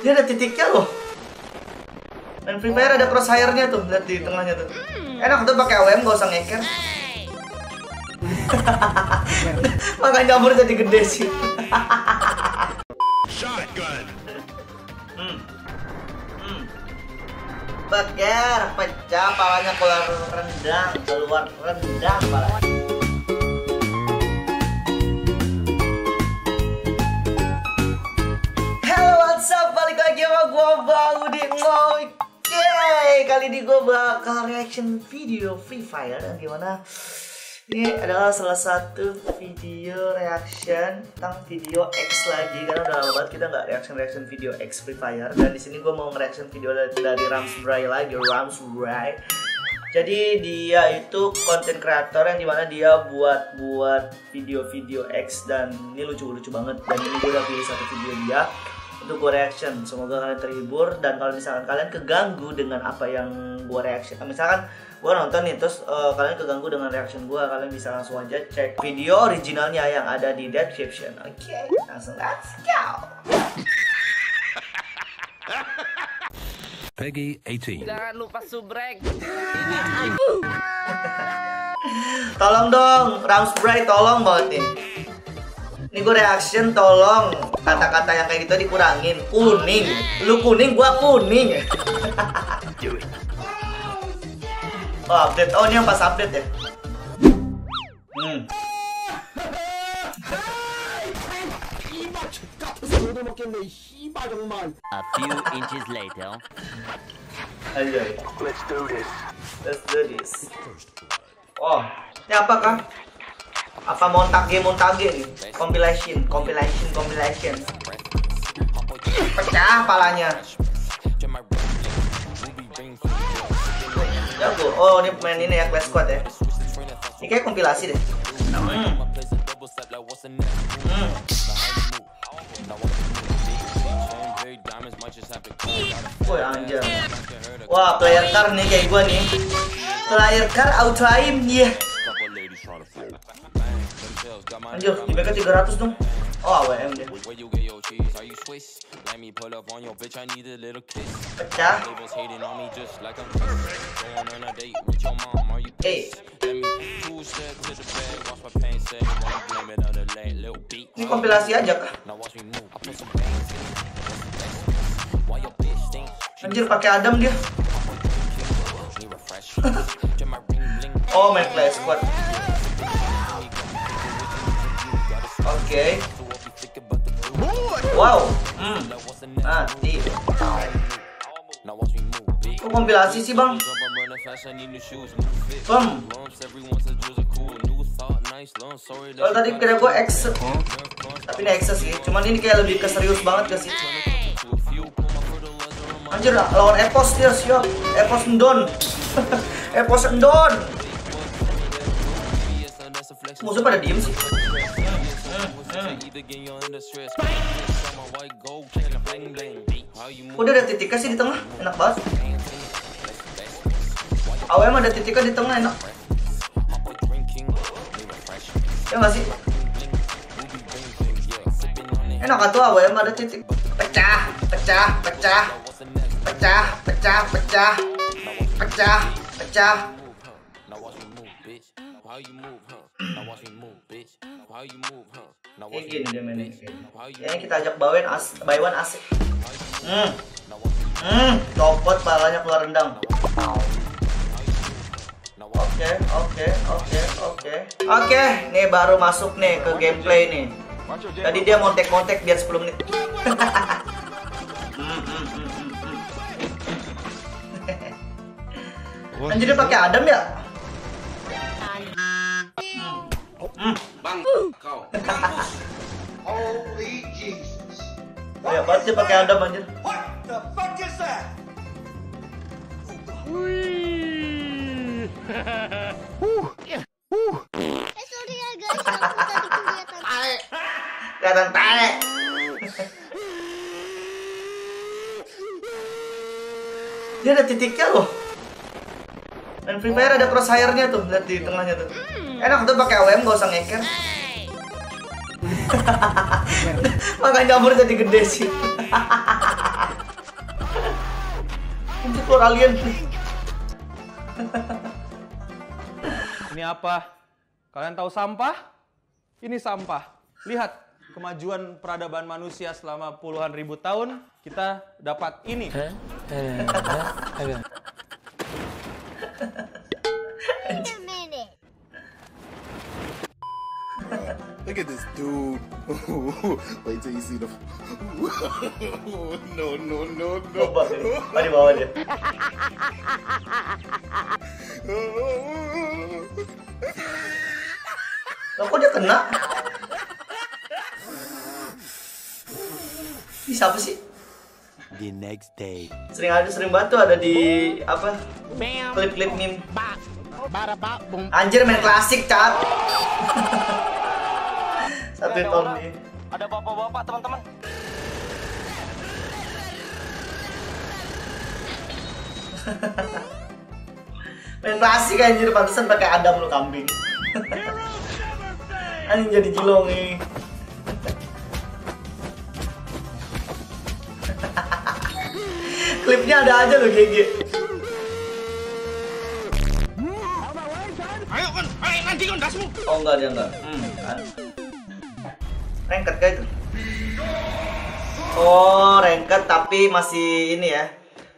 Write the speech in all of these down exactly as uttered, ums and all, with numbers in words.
Dia ada titiknya loh. Dan Free Fire ada crosshairnya tuh, lihat di tengahnya tuh. Enak tuh pakai A W M, gak usah ngeker. Makan jamur jadi gede sih. hmm. Hmm. Bager, pecah, palanya keluar rendang, keluar rendang palanya. Kali ini gue bakal reaction video Free Fire, dan gimana ini adalah salah satu video reaction tentang video X lagi, karena udah lama banget kita nggak reaction reaction video X Free Fire. Dan di sini gue mau nge-reaction video dari, dari Ramsray lagi, Ramsray. Jadi dia itu konten kreator yang dimana dia buat buat video-video X, dan ini lucu-lucu banget. Dan ini gue udah pilih satu video dia untuk gue reaction, semoga kalian terhibur. Dan kalau misalkan kalian keganggu dengan apa yang gue reaction, misalkan gue nonton nih, terus uh, kalian keganggu dengan reaction gue, kalian bisa langsung aja cek video originalnya yang ada di description. Oke, okay, langsung let's go. Peggy delapan belas. Jangan lupa subrek. Tolong dong, Ramsray, tolong banget nih. Ini gue reaction, tolong kata-kata yang kayak gitu dikurangin. Kuning, lu kuning, gua kuning. Oh update, oh ini yang pas update ya. Hmm. A few inches later. Ayo, let's do this. Let's do this. Oh, ini apa kah? Apa montage montage nih, compilation compilation compilation pecah palanya. Jago. Oh ini pemain ini ya, class squad ya, ini kayak kompilasi deh. hmm. Hmm. Woy, anjir. Wah player car nih kayak gua nih, player car auto aim dia. yeah. Anjir, di B K tiga ratus dong. Oh A W M deh. Pecah. Hey. Ini kompilasi aja kah? Anjir, pakai Adam dia. Oh main play squad. Oke. Okay. Wow. Hmm. Ah, di. Kok kompilasi sih bang? Bang. Kalau tadi kira gue X, tapi ini X sih. Cuman ini kayak lebih keserius banget gak sih? Anjir, lawan Epos dia siap. Epos ndon. Epos ndon. Musuh pada diem sih. Hmm. Udah ada titiknya sih di tengah, enak banget. A W M ada titiknya di tengah, enak. Ya nggak sih? Enak kan tuh A W M ada titik. Pecah, pecah, pecah, pecah, pecah, pecah, pecah, pecah. Kayak gini deh mainnya. Kayaknya kita ajak bawain as Baywan asik. Hmm. Hmm, copot palanya keluar rendang. Oke, oke, oke, oke. Oke, nih baru masuk nih ke gameplay nih. Tadi dia montek-montek biar sepuluh menit. Anjir dia pakai Adam ya? Hmm. Bang, kau. Holy Jesus. Ya, pasti pakai Adam anjir. What the fuck is that? Wih. Uh. Uh. Eh, sorry ya guys, aku tadi kelihatan tae. Kelihatan tae. Dia ada titiknya loh. Dan Free Fire ada crosshairnya tuh, lihat di tengahnya tuh. Enak tuh pakai A W M, gak usah ngeker. Makan jamur jadi gede sih. Ini keluar alien. Ini apa? Kalian tahu sampah? Ini sampah. Lihat kemajuan peradaban manusia selama puluhan ribu tahun, kita dapat ini. Look at this dude. Wait till you see the. No, no, no, no. Mari bawa dia. Loh, kok dia kena? Ini siapa sih? The next day. Sering ada, sering banget ada di apa? Klip-klip meme. Anjir, main klasik, cat. Satu tahun nih. Ada bapak-bapak, teman-teman. Main klasik anjir, pantesan pakai Adam lo kambing. Anjing jadi gilong nih. Klipnya ada aja lo G G. Ayo kan, ayo nanti kan dasmu. Oh enggak dia enggak. Hmm. Rengket kayak itu. Oh, rengket tapi masih ini ya.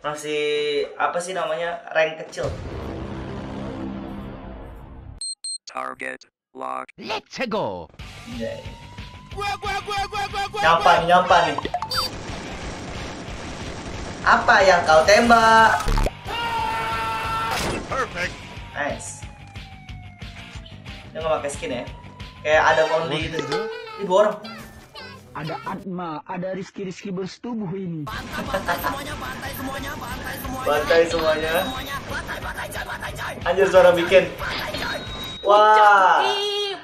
Masih apa sih namanya? Rank kecil. Target lock. Let's go. Yeah. Gua gua gua gua gua gua. Nyampa nih, nyampa nih. Apa yang kau tembak? Perfect. Nice. Dia nggak pakai skin ya? Kayak ada only itu. Ini dua orang. Ada Atma, ada Rizky-Rizky bersetubuh ini. Bantai semuanya, bantai semuanya, bantai semuanya. Bantai semuanya. Bantai, bantai, bantai, bantai. Anjir suara bikin. Wah.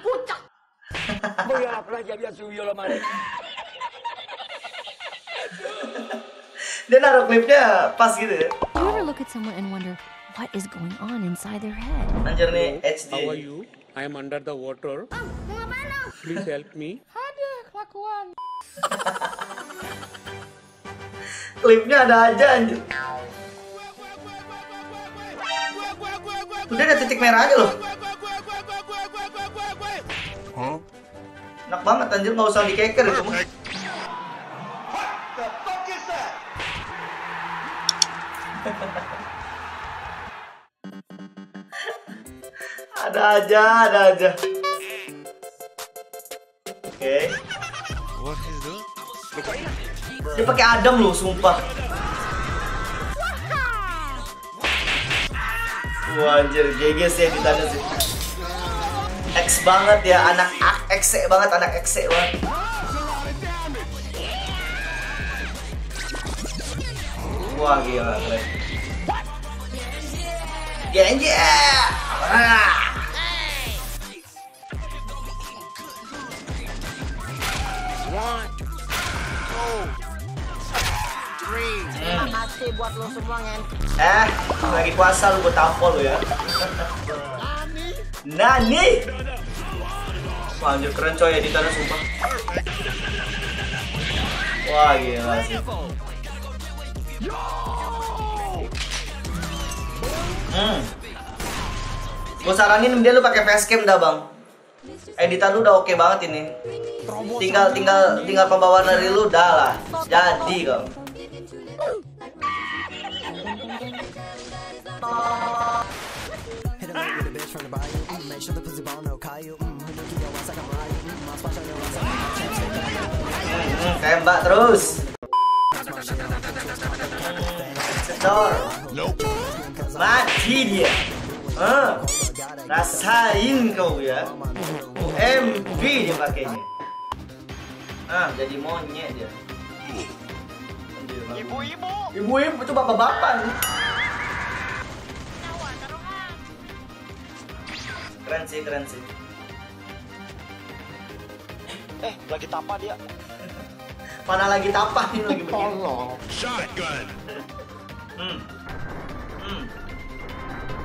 Pucak. Boya pelajar dia suyo lemari. Dia naruh klipnya pas gitu ya. You ever look at someone and wonder what is going on inside their head? Anjir nih H D. How are you? I am under the water. Oh, ngapain lo? Please help me. Lakuan. Klipnya ada aja anjir. Tuh dia ada titik merahnya loh. Huh? Enak banget anjir, nggak usah dikeker itu. Ada aja, ada aja. Oke. Okay. Dia pakai Adam loh, sumpah. Wah, anjir, G G sih ditanya sih. X banget ya, anak X banget, anak X banget. Wah, gila keren. Genji. One, two, three. Terima kasih buat lo semua kan. Eh, lagi puasa lu buat tampol lu ya. Nani? Wah, anjir keren coy editannya sumpah. Wah, gila sih. Hmm. Gua saranin dia lu pakai facecam dah, Bang. Editan lu udah oke okay banget ini. Tinggal tinggal tinggal pembawaan dari lu dah lah. Jadi kau. Hmm, tembak terus. Setor. Mati dia. Ah, rasain kau ya. U M V dia pakainya. Ah, jadi monyet dia. Ibu-ibu. Ibu-ibu itu bapak-bapak nih. Keren sih, keren sih. Eh, lagi tapa dia. Mana lagi tapa ini lagi begini. Shotgun. Hmm. Hmm.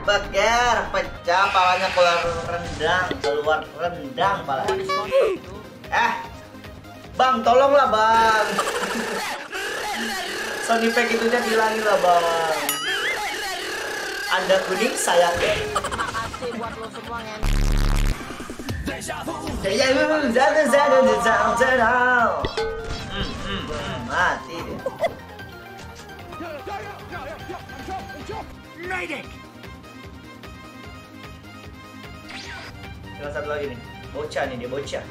Beger, pecah palanya keluar rendang, keluar rendang palanya. Eh. Bang, tolonglah bang. Sound effect itunya bilangin lah bang. Anda kuning, saya deh. Terima kasih buat lo semua yang. Mati deh. Medic. Tinggal satu lagi nih. Bocah nih, dia bocah.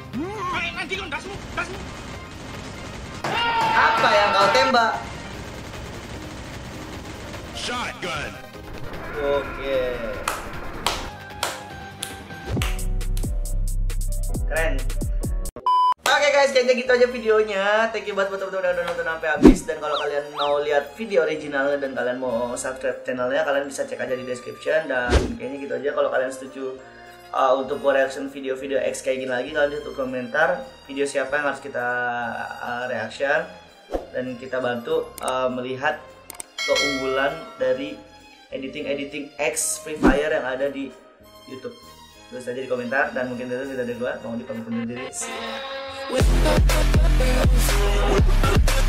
Apa yang kau tembak? Shotgun. Oke. Keren. Oke guys, kayaknya gitu aja videonya. Thank you banget buat teman-teman yang udah nonton sampai habis. Dan kalau kalian mau lihat video originalnya dan kalian mau subscribe channelnya, kalian bisa cek aja di description. Dan kayaknya gitu aja. Kalau kalian setuju Uh, untuk reaction video-video X kayak gini lagi, kalian tutup komentar video siapa yang harus kita uh, reaction, dan kita bantu uh, melihat keunggulan dari editing-editing X Free Fire yang ada di YouTube. Terus aja di komentar, dan mungkin itu kita ada dua mau dipanggil sendiri.